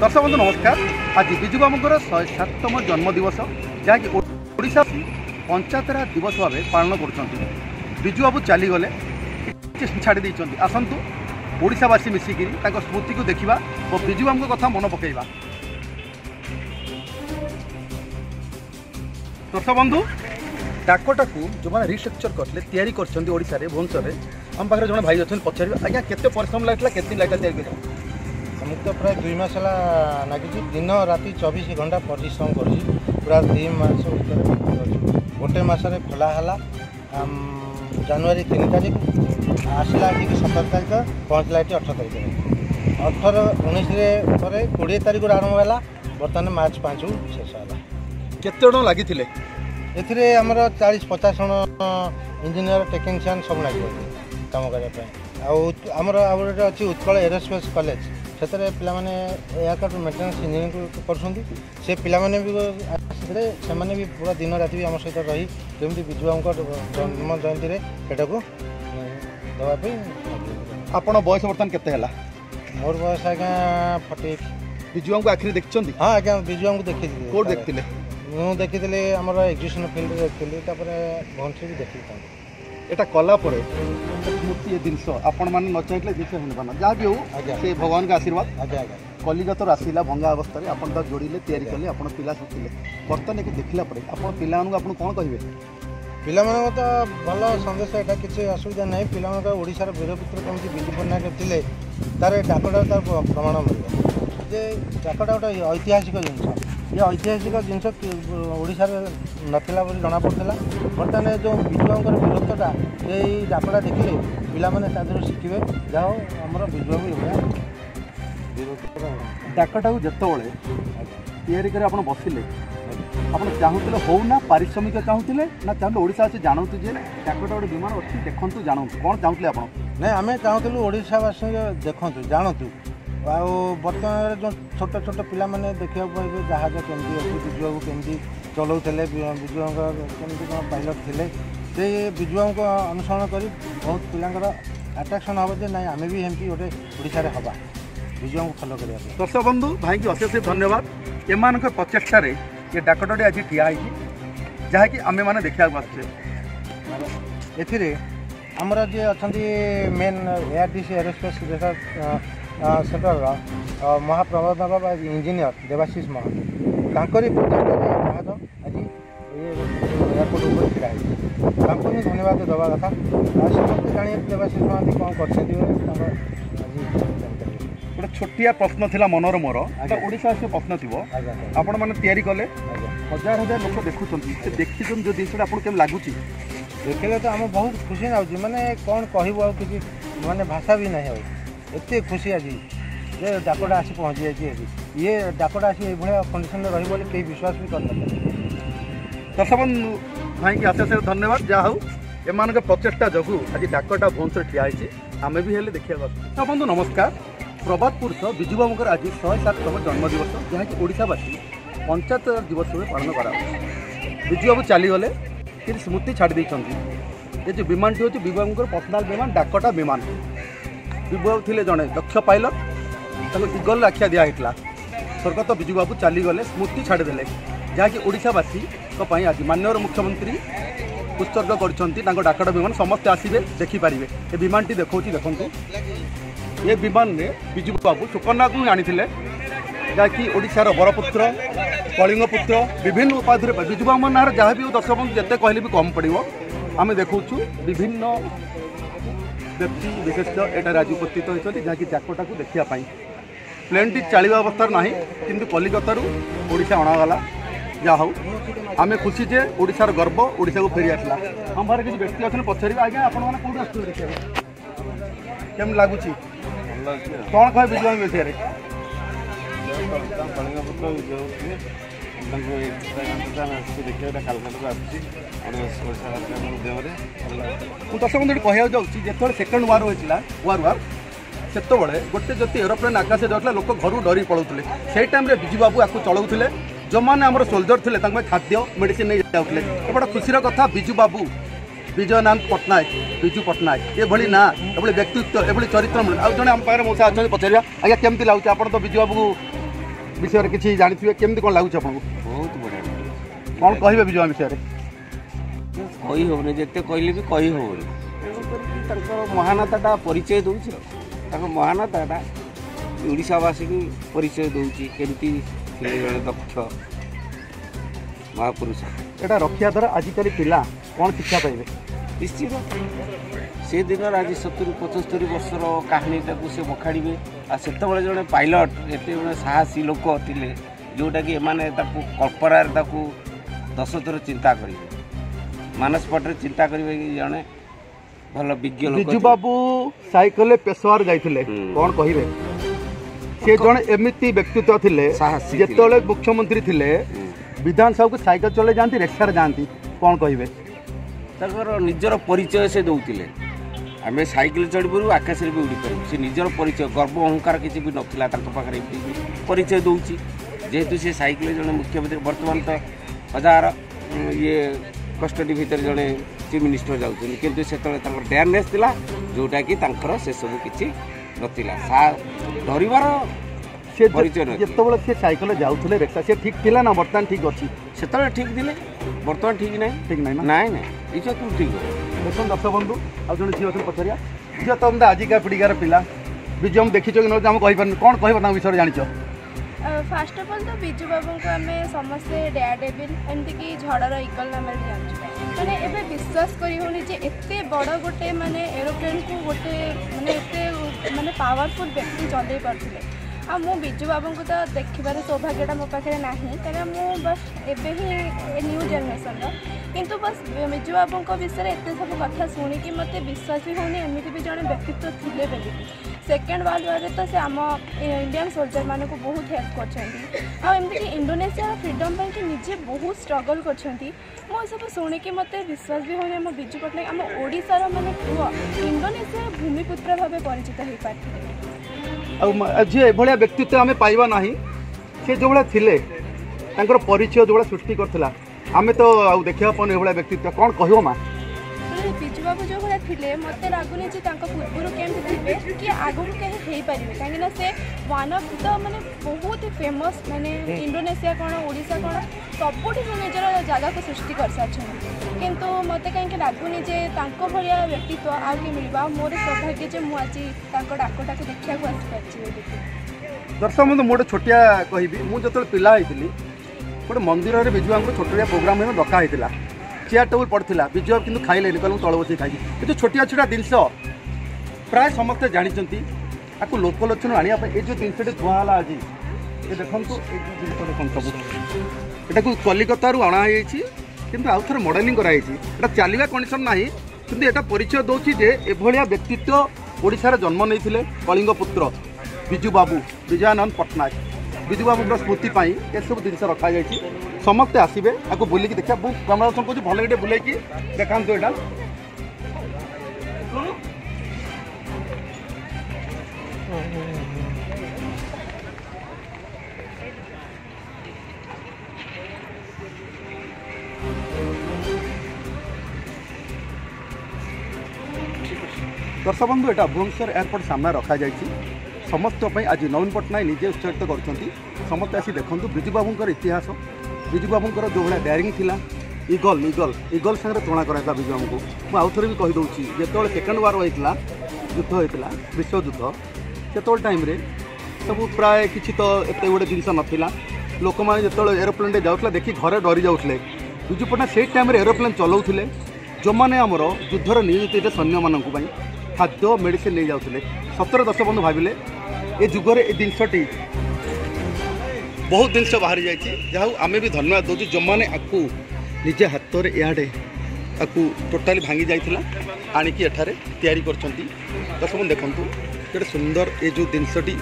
दर्शक बंधु नमस्कार। आज विजु बाबूंकर 107तम जन्मदिवस जहाँकि ओडिशा पंचायतराज दिवस भाव पालन करजु बाबू चलीगले छाड़ी आसतु ओडावासी मिसिकी स्मृति को देखा और विजु बाबू कथा मन पकईवा। दर्शक बंधु डाकोटा को जो मैंने रिस्ट्रक्चर करते तैयारी करें भुवनेश्वर आम पाखे जो भाई अच्छा पचार आज केत परिश्रम लगता केत लाइटा तैयारी मुझे तो प्राय दुई मस लगे दिन राति 24 घंटा परिश्रम करा दुई मस गोटे मसरे खोलाहला जानुरी 3 तारीख आसला कि 17 तारीख पहुँचला 18 तारीख 18 19 20 तारीख आरंभ है बर्तमान मार्च 5 शेष है। केते जन लगी ए आमर 40-50 जन इंजीनियर टेक्निशियन सब लगे कम करने आमर अच्छी उत्कल एरोस्पेस कॉलेज से पाने एयरक्राफ्ट मेंटेनेंस इंजीनियरिंग कर पाने भी आने भी पूरा दिन राति भी आम सहित रही जमी विजु बाबू जन्म जयंती सेटा को देवाई। आपन बयस बर्तमान के मोर बयस आज्ञा 40। विजु बाबू आखिरी देखते? हाँ आज्ञा विजु बाबू देखी कौट देखते मुझे देखी आमर एग्जिबिशन फिल्ड देखी भुवनेश्वर भी देखी एटा कलापुर स्मृति जिनस आपण मैंने न चाहिए जिस पाना जहाँ भी हो से भगवान का आशीर्वाद। आगे आगे कलिकतर आसला भंगा अवस्था आप जोड़े तैयारी कले आप पिला शिखिले बर्तमान एक देखला आप पिला कौन कहे? पिला तो भल संदेश एटा किसी असुविधा ना पाला ओडार वीरपुत्र कमी बिजु पट्टनायक थे तार डाकटा तार प्रमाण मिले जे डाकटा गोटे ऐतिहासिक जिनस ये ऐतिहासिक जिनस ओडार नाला जना पड़ा बर्तमान जो विजु बाबू वीरत्वटा ये डाकटा देखिले पाने शिखे जाओ आमर विजु बाबू डाकटा को जिते बड़े या बसिले आप चाहूले होना पारिश्रमिक चाहूले ना चाहूल ओडा अच्छे जानते जे डाकटा गोटे विमान अच्छी देखु जानतु कौन चाहूले आप? ना आम चाहूल ओडावासी देखु जानतु आउ बर्तमान जो छोट छोट पाने देखा पाइबे जहाज केमती अच्छी विजु बाबू केमती चलाऊले विजु बाबू केमती कौन पायलट थे से विजु बाबू को अनुसरण कर बहुत पिला आट्राक्शन हे जे ना आम भी एमती गोटे ओडार हवा विजु बाबू फलो कर। दर्शक बंधु भाई की अशेष धन्यवाद एम प्रचेषार ये डाकटे आज ठिया जहाँकि आम मैंने देखा आसचे एमर जी अच्छा मेन एआरटीसी एरोस्पेस सेंटर महाप्रबंधक इंजीनियर देवाशीष महांकरी प्रोजेक्ट जहाज आज ये एयरपोर्ट उपर ठिया है धन्यवाद दवा कथा समस्त जानिए देवाशीष महांती कौन कर छोटिया प्रश्न थी मनर मोर ओडिशा से प्रश्न थी आपण मैंने तैयारी कले हजार हजार लोक देखुंत देखी जो जिनसा आपको लगुच देखने तो आम बहुत खुशी लागे मैंने कौन कहूँ कि मानने भाषा भी ना एत खुशी आज ये डाकटा आसी पहुँची जाए ये डाकटा आसी कंडीशन में रही कई विश्वास भी कर। दर्शक बंधु भाई की अशेष धन्यवाद जहा हो प्रचेषा जो आज डाकटा भुवनेश्वर ठिया आम भी हेल्ले देखा। दर्शक बंधु नमस्कार। प्रबाद पुरुष विजु बाबूंकर आज 107तम जन्मदिवस जहाँकि ओडावासी पंचायत दिवस भाव पालन करा विजु बाबू चलीगले कि स्मृति छाड़ ये जो विमान टी हूँ विजु बाबूंकर पर्सनाल विमान डाकटा विमान विजु बाबू थे जड़े दक्ष पायलट ईगल आख्या दिया स्वर्गत विजु बाबू चलीगले स्मृति छाड़देले जहाँकि ओडावासी आज माननीय मुख्यमंत्री उत्सर्ग कर डाकटा विमान समस्ते आसवे देखिपारे ये विमानटी देखा देखूँ ये विमान ने विजु बाबू सुकन्या को आनी जहाँकि ओडार बरपुत्र कलिंगपुत्र विभिन्न उपाधि विजु बाबू ना जहाँ भी दर्शक बंधु जिते कहले भी कम पड़ो आम देखा विभिन्न व्यक्ति विशेषज्ञ एटार आज उपस्थित होती जहाँकि डाकटा को देखापी प्लेन टी चल अवस्था ना कि कलिकतारू ओडिशा अणागला जहा हो आम खुशी जे ओडिशार गर्व ओडिशा को फेरी आसला हम भार किसी व्यक्ति अच्छे पचारे आज आपने कौन आस कम लगुच कौन कहे विजु बाबू विषय दर्शक बंधु कहवाक जाऊँगी जो सेकेंड वार होता है वार से गोटे जो एरोप्लेन आकाश जाता लोक घर डरी पलाउले से टाइम विजु बाबू आपको चलाऊले जो मैंने आम सोल्जर थे खाद्य मेडिसीन नहीं जाते गोटे खुशीर कथा विजु बाबू विजयनाथ पट्टनायक विजु पट्टनायक ये ना एभली व्यक्तित्व एभली चरित्र मिले आज जन आम पाखे मौसा अच्छा पचार आज्ञा केमती लगुच आप तो विजु बाबू विषय किसी जानते केमती कौन लगुच आपको बहुत बढ़िया कौन कह विजय विषय कहीहबन जिते कहले भी कही हेन तेणुकर महानताटा परिचय दौर महानताटा ओडावासी को परिचय दौर केमती दक्ष महापुरुष यहाँ रक्षा द्वारा आजिकल पिला कौन शिक्षा पाइबे निश्चित से दिन आज 70-75 वर्षर कहानीटा को सी बखाड़े आ से जो पायलट ये साहसी लोक थे जोटा कि कल्पनार 10 थर चिंता करेंगे मानस पटे चिंता करेंगे कि जड़े भल विज्ञ बिजू बाबू साइकल पेशवार जाते कौन कहे सी जड़े एमती व्यक्तित्व थे जिते मुख्यमंत्री थे विधानसभा को साइकल चले जाती रिक्शा जाती कौन कहे तर निजर परिचय से दौले आम सैकल चढ़ीपरू आकाश भी उड़ीपरू से निजर परिचय गर्व अहंकार किसी भी नाला पाखे परिचय दौर जेहेतु सी सैकल जड़े मुख्यमंत्री बर्तमान तो हजार ये कस्टडी भितर जड़े चीफ मिनिस्टर जाते कि डेयरनेस था जोटा कि सब किसी नाला धरवार जितेबाला सी सैकल जाऊे रेक्सा सी ठीक थी ना बर्तमान ठीक अच्छी से ठीक थी बर्तमान ठीक ना ना ना ये ठीक देखो दर्शक बंधु आज जो झील पचारिया झील तुम आजिका पीढ़िकार पिला बिजू हम देखी कि नाम कहीपर कौन कह विषय जान फास्ट अफ अल तो बिजू बाबू को आम समस्ते डेयरडेविल एमती झड़र ईगल नाम मैंने एवं विश्वास करते बड़ गोटे मानने एरोप्लेन को गोटे मैंने मानने पावरफुल व्यक्ति चलई पारे आ मु बिजू बाबू को तो देखार सौभाग्यटा मो पाखे ना कहीं मु बस एबे ही न्यू जेनेसन किंतु बस बिजू बाबू विषय एत सब कथा शुणिकी मत विश्वास भी होनी एमती भी जड़े व्यक्तित्व थे बोली सेकेंड वर्ल्ड वार तो से आम इंडियन सोल्जर मानक बहुत हेल्प करमती इंडोनेशिया फ्रीडम पर निजे बहुत स्ट्रगल कर शुणिकी मत विश्वास भी होनी आम बिजू पटनायक आम ओडार मानने पुह इंडोनेशिया भूमिपुत्र भाव परिचित हो पारे जी एभलिया व्यक्तित्व आम पाइबा ना सी जो भाया थे परिचय जो भाया सृष्टि करथिला आम तो देखा पाने ये व्यक्तित्व कौन कहो माँ बिजू बाबू जो भाया थे मत लगुनि पूर्व केमती थे कि आगू कहीं पारे कहीं से वन अफ द मानने बहुत फेमस मानने इंडोनेशिया कौन ओडिशा कौन सबुठ निजर जगह को सृष्टि कर सारी कितु मत कहीं लगुनि भाया व्यक्तित्व आगे मिलवा मोर सौभाग्य जो मुझे डाकटा को देखा आसपारी दर्शक बंधु मुझे छोटिया कहबी मुझे पिला गोटे मंदिर में बिजू बाबू छोटिया प्रोग्राम डका होता चेयर टेबुल पड़ता बिजू बाबू कितु खाइले कहूँ तल बस खाई कि छोटिया छोटा जिनस प्राय समस्ते जानते आपको लोकलोचन आने ये जो जिनसटे धुआला आज ये देखो ये जिन देखो सब एटा कलिकतारू अणाई कि आउ थे मॉडलिंग कराई चलवा कंडीशन ना कि यहाँ परिचय दौर जे एभलिया व्यक्तित्व ओडिशार जन्म नहीं कलिंग पुत्र बिजू बाबू बिजयानंद पटनायक बिजू बाबूर स्मृति ये सब जिनस रखा जाए समस्ते आसबे आपको बुलिकी देखा बहुत कैमरा दर्शन कर भले गए बुलेकी देखा यहाँ दर्शक बंधु यहाँ भुवनेश्वर एयरपोर्ट सामने रखा जा समस्त आज नवीन पटनायक निजे उत्साहित करते आसी देखु बिजू बाबूं इतिहास बिजू बाबूं जो भाया डेयरिंग थिला ईगल ईगल ईगल संगे तुलना कराइला बिजू बाबू को आउ थे भी कही दूसरी जिते सेकेंड वार होता युद्ध होता विश्वयुद्ध से टाइम सब प्राय किसी तो एत गोटे जिनस नाला लोक मैंने जो एरोप्लेन जाऊला देखिए घर डरी जाऊे बिजू पटनायक से टाइम एरोप्लेन चलाऊले जो मैंने आमर युद्धर नियोजित सैन्य मानी खाद्य मेडिसीन ले जाते सतर दर्शक बंधु भाविले ये जुगर ये जिनसटी बहुत जिनस बाहरी जाइए जहाँ आम भी धन्यवाद दौर जो मैंने आपको निजे हाथ में याडे आपको टोटाली भांगी जाइला आणिकी एठारे तैयारी करछंती दर्शक बंधु देखंतु केडे सुंदर ये जो जिनसटी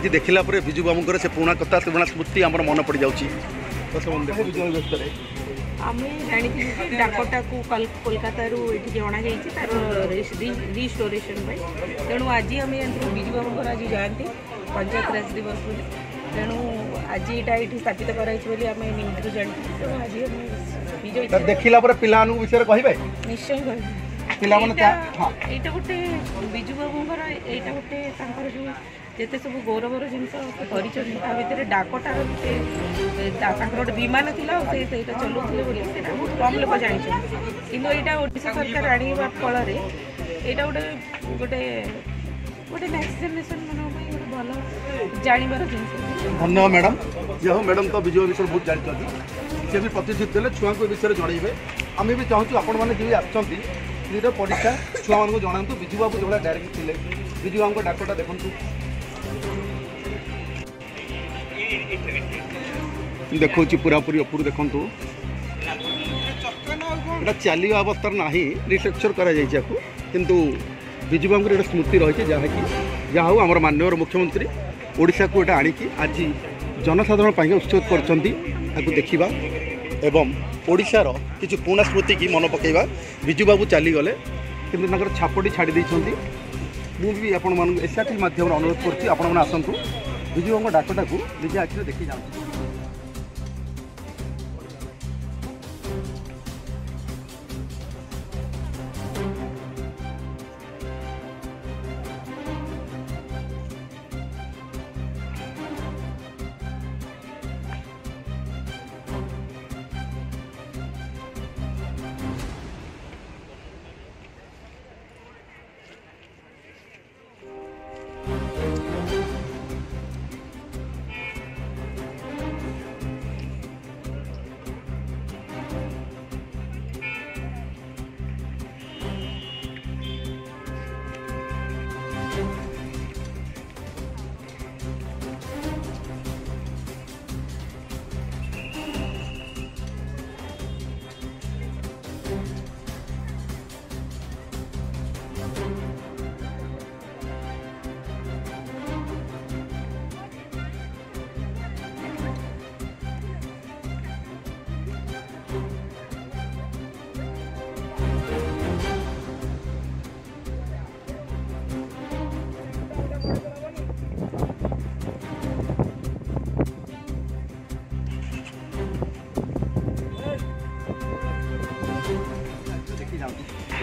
आज देखला पर बिजू बाबूंकर से पुराना कथा पुराना स्मृति आम मन पड़ जाऊँगी दर्शक बंधु बिजय आम जानी डाकोटा को कोलकाता ये अणाई तार रिस्टोरेसन तेणु आज आम बिजू बाबू आज जाती पंचायत राज दिवस तेणु आज यहाँ ये स्थापित करेंगे जानते देखला पिला विषय कहे निश्चय कह गोटे बिजू बाबू जो जिते सब गौरवर जिन कर डाकोटार गोटे विमान था चलाते बहुत कम लोग जानते कि ओडिशा सरकार आने फल यहाँ गोटे गोटे गोटे नेक्स्ट जेनेरेशन मन भल जानवर जिन। धन्यवाद मैडम। जी हाँ मैडम तो विजय विषय बहुत जानते सी भी प्रतिश्रुति देते छुआ विषय जनइबे आम भी चाहूँ आपण मैंने आसर परीक्षा छुआ मानू जनातु विजु बाबू जो डायरेक्ट थे विजु बाबू डाकोटा देखु देखो पूरा पूरी अपुर देखु ये चलिया अवस्था ना रिस्ट्रक्चर करूँ विजु बाबू गोटे स्मृति रही जहाँकि जहाँ हूँ आम माननीय मुख्यमंत्री ओडिशा को यहाँ आणिकी आज जनसाधारण उत्सव कर देखा एवं ओडिशार किसी पुणा स्मृति की मन पकईवा विजु बाबू चलीगले कि छापटी छाड़ी मुझे आपण मान एसआरटी माध्यम अनुरोध करुँच आपण आसतु विजु बाबू डाकोटा को निजे आखिर देखी जाऊँ।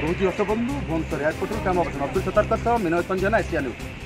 रोजी हर्षबंधु भुवनेश्वर एयरपोर्ट में कैमरा पर्सन अब्दुल सत्तार का मीनरंजन एशिया न्यूज।